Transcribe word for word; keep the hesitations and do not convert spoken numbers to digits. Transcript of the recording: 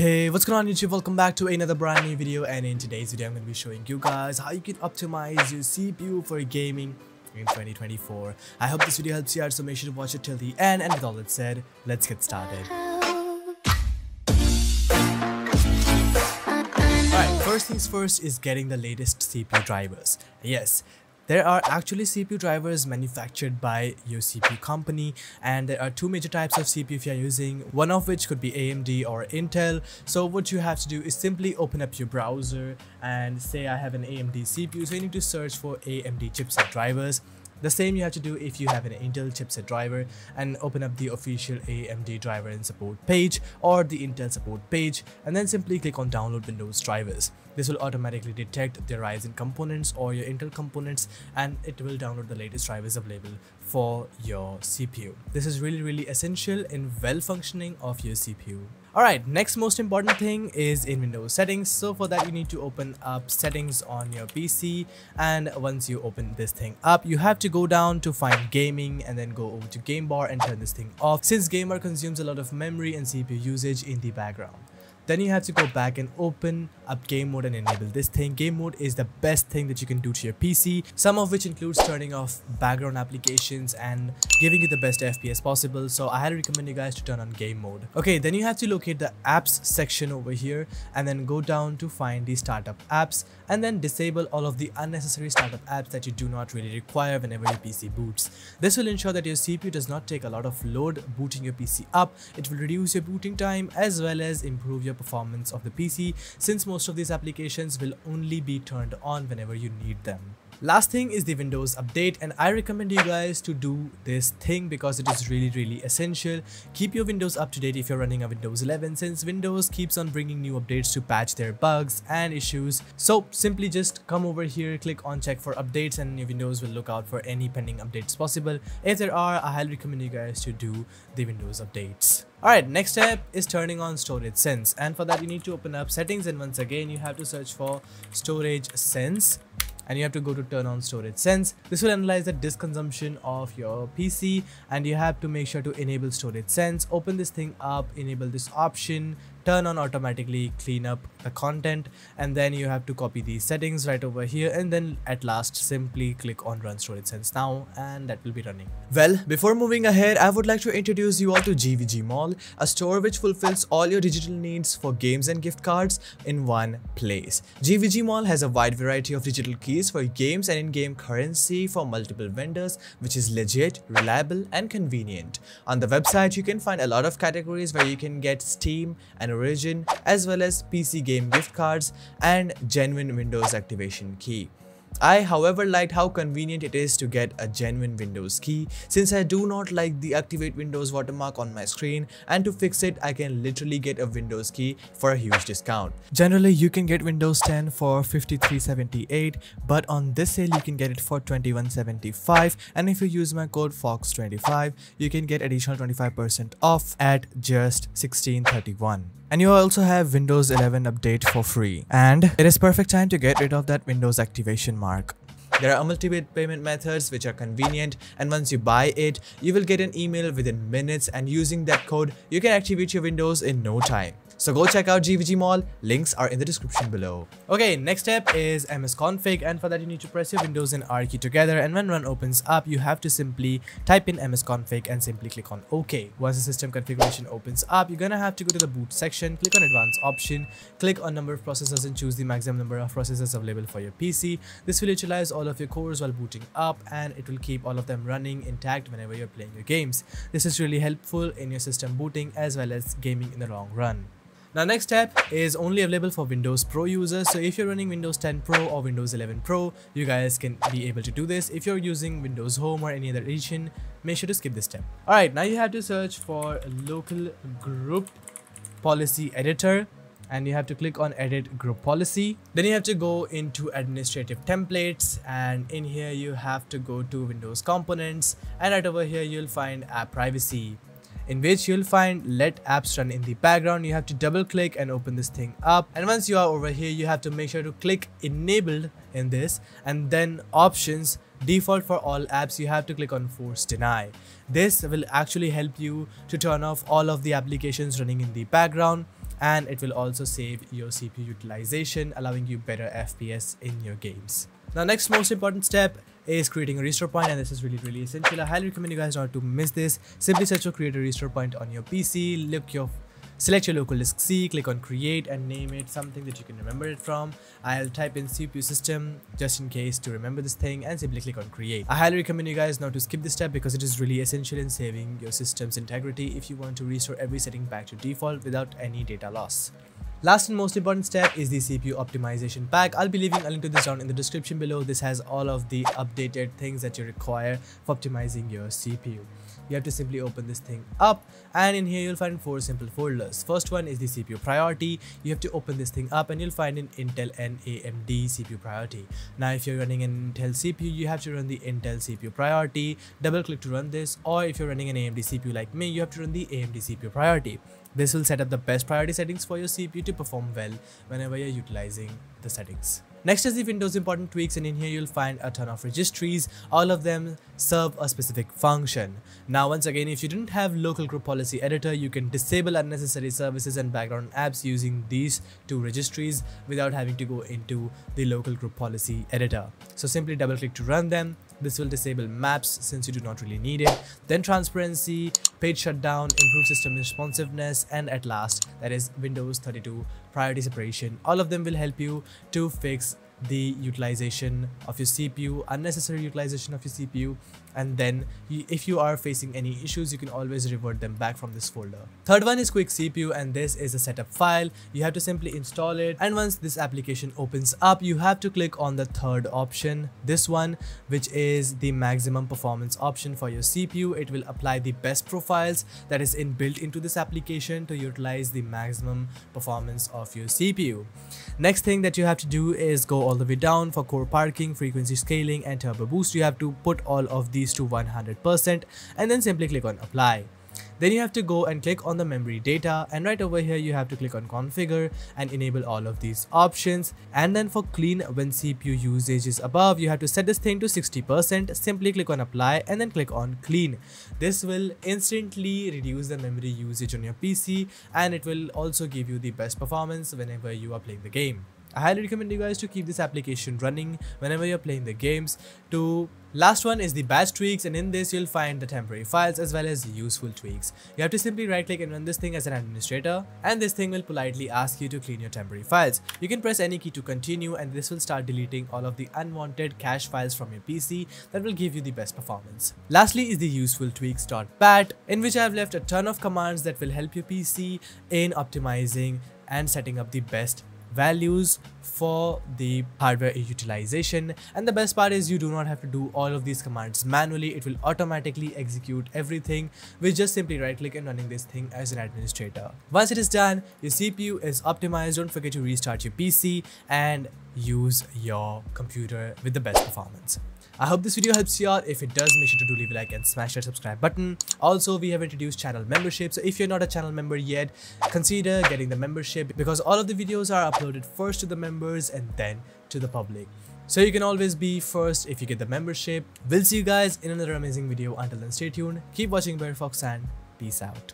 Hey, what's going on YouTube? Welcome back to another brand new video, and in today's video I'm going to be showing you guys how you can optimize your C P U for gaming in twenty twenty-four. I hope this video helps you out, so make sure to watch it till the end, and with all that said, let's get started. Alright, first things first is getting the latest C P U drivers. Yes. There are actually C P U drivers manufactured by your C P U company, and there are two major types of C P U if you are using, one of which could be A M D or Intel. So what you have to do is simply open up your browser and say I have an A M D C P U, so you need to search for A M D chipset drivers. The same you have to do if you have an Intel chipset driver, and open up the official A M D driver and support page or the Intel support page, and then simply click on download Windows drivers. This will automatically detect the Ryzen components or your Intel components, and it will download the latest drivers available for your C P U. This is really really essential in well functioning of your C P U. Alright, next most important thing is in Windows settings. So for that you need to open up settings on your P C, and once you open this thing up, you have to go down to find gaming and then go over to game bar and turn this thing off, since game bar consumes a lot of memory and C P U usage in the background. Then you have to go back and open up game mode and enable this thing. Game mode is the best thing that you can do to your P C, some of which includes turning off background applications and giving you the best F P S possible. So I highly recommend you guys to turn on game mode. Okay, then you have to locate the apps section over here and then go down to find the startup apps, and then disable all of the unnecessary startup apps that you do not really require whenever your P C boots. This will ensure that your C P U does not take a lot of load booting your P C up. It will reduce your booting time as well as improve your performance of the P C, since most of these applications will only be turned on whenever you need them. Last thing is the Windows update, and I recommend you guys to do this thing because it is really really essential. Keep your Windows up to date if you're running a Windows eleven, since Windows keeps on bringing new updates to patch their bugs and issues. So simply just come over here, click on check for updates, and your Windows will look out for any pending updates possible. If there are, I highly recommend you guys to do the Windows updates. Alright, next step is turning on Storage Sense, and for that you need to open up settings, and once again you have to search for Storage Sense, and you have to go to turn on Storage Sense. This will analyze the disk consumption of your P C, and you have to make sure to enable Storage Sense. Open this thing up, enable this option, turn on automatically clean up the content, and then you have to copy these settings right over here, and then at last simply click on run Storage Sense now, and that will be running. Well, before moving ahead, I would like to introduce you all to G V G Mall, a store which fulfills all your digital needs for games and gift cards in one place. G V G Mall has a wide variety of digital keys for games and in-game currency for multiple vendors, which is legit, reliable and convenient. On the website you can find a lot of categories where you can get Steam and Origin, as well as P C game gift cards and genuine Windows activation key. I however liked how convenient it is to get a genuine Windows key, since I do not like the activate Windows watermark on my screen, and to fix it I can literally get a Windows key for a huge discount. Generally you can get Windows ten for fifty-three seventy-eight, but on this sale you can get it for twenty-one seventy-five, and if you use my code F O X twenty-five you can get additional twenty-five percent off at just sixteen thirty-one. And you also have Windows eleven update for free, and it is perfect time to get rid of that Windows activation mark. There are multi-bit payment methods which are convenient, and once you buy it, you will get an email within minutes, and using that code, you can activate your Windows in no time. So go check out G V G Mall, links are in the description below. Okay, next step is M S Config, and for that you need to press your Windows and R key together, and when run opens up, you have to simply type in M S Config and simply click on OK. Once the system configuration opens up, you're gonna have to go to the boot section, click on advanced option, click on number of processors and choose the maximum number of processors available for your P C. This will utilize all of your cores while booting up, and it will keep all of them running intact whenever you're playing your games. This is really helpful in your system booting as well as gaming in the long run. Now next step is only available for Windows Pro users, so if you're running Windows ten Pro or Windows eleven Pro, you guys can be able to do this. If you're using Windows Home or any other edition, make sure to skip this step. Alright, now you have to search for Local Group Policy Editor, and you have to click on edit group policy. Then you have to go into administrative templates, and in here you have to go to Windows components, and right over here you'll find app privacy, in which you'll find let apps run in the background. You have to double click and open this thing up, and once you are over here you have to make sure to click enabled in this, and then options default for all apps you have to click on force deny. This will actually help you to turn off all of the applications running in the background, and it will also save your C P U utilization, allowing you better F P S in your games. Now, next most important step is creating a restore point, and this is really really essential. I highly recommend you guys not to miss this. Simply search for create a restore point on your P C, look your select your local disk C, click on create and name it something that you can remember it from. I'll type in C P U system just in case to remember this thing and simply click on create. I highly recommend you guys not to skip this step because it is really essential in saving your system's integrity if you want to restore every setting back to default without any data loss. Last and most important step is the C P U optimization pack. I'll be leaving a link to this down in the description below. This has all of the updated things that you require for optimizing your C P U. You have to simply open this thing up, and in here you'll find four simple folders. First one is the C P U priority. You have to open this thing up and you'll find an Intel and A M D C P U priority. Now if you're running an Intel C P U, you have to run the Intel C P U priority, double click to run this, or if you're running an A M D C P U like me, you have to run the A M D C P U priority. This will set up the best priority settings for your C P U to perform well whenever you're utilizing the settings. Next is the Windows important tweaks, and in here you'll find a ton of registries. All of them serve a specific function. Now once again, if you didn't have Local Group Policy Editor, you can disable unnecessary services and background apps using these two registries without having to go into the Local Group Policy Editor. So simply double click to run them. This will disable maps since you do not really need it. Then transparency, page shutdown, improve system responsiveness, and at last that is Windows thirty-two priority separation. All of them will help you to fix the utilization of your C P U, unnecessary utilization of your C P U, and then you, if you are facing any issues, you can always revert them back from this folder. Third one is Quick C P U, and this is a setup file. You have to simply install it, and once this application opens up, you have to click on the third option, this one, which is the maximum performance option for your C P U. It will apply the best profiles that is inbuilt into this application to utilize the maximum performance of your C P U. Next thing that you have to do is go all the way down for core parking, frequency scaling, and turbo boost. You have to put all of these to one hundred percent and then simply click on apply. Then you have to go and click on the memory data, and right over here you have to click on configure and enable all of these options. And then for clean when C P U usage is above, you have to set this thing to sixty percent, simply click on apply and then click on clean. This will instantly reduce the memory usage on your P C, and it will also give you the best performance whenever you are playing the game. I highly recommend you guys to keep this application running whenever you're playing the games. To last one is the batch tweaks, and in this you'll find the temporary files as well as useful tweaks. You have to simply right click and run this thing as an administrator, and this thing will politely ask you to clean your temporary files. You can press any key to continue, and this will start deleting all of the unwanted cache files from your P C that will give you the best performance. Lastly is the useful tweaks.bat, in which I have left a ton of commands that will help your P C in optimizing and setting up the best values for the hardware utilization. And the best part is you do not have to do all of these commands manually. It will automatically execute everything with just simply right click and running this thing as an administrator. Once it is done, your C P U is optimized. Don't forget to restart your P C and use your computer with the best performance. I hope this video helps you out. If it does, make sure to do leave a like and smash that subscribe button. Also, we have introduced channel membership, so if you're not a channel member yet, consider getting the membership because all of the videos are uploaded first to the members and then to the public. So you can always be first if you get the membership. We'll see you guys in another amazing video. Until then, stay tuned, keep watching BareFox, and peace out.